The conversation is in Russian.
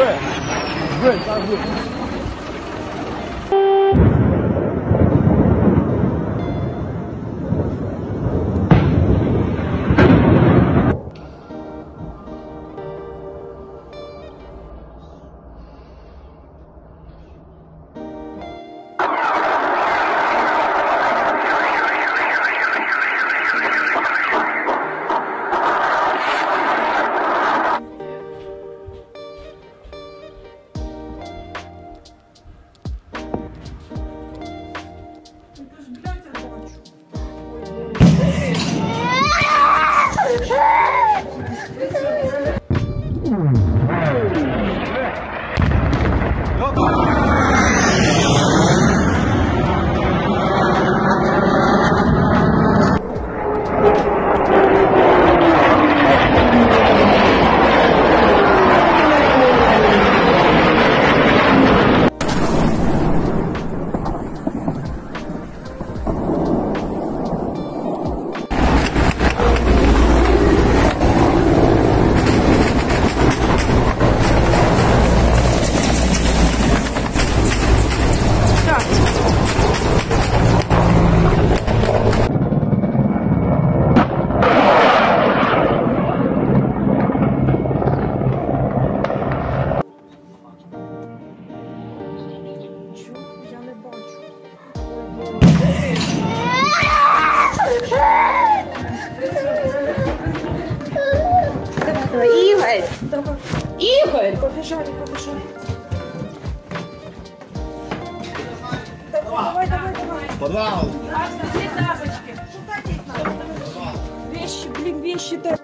Great. Игорь, побежали. Давай. Подвал. Две тапочки. Вещи, блин, вещи.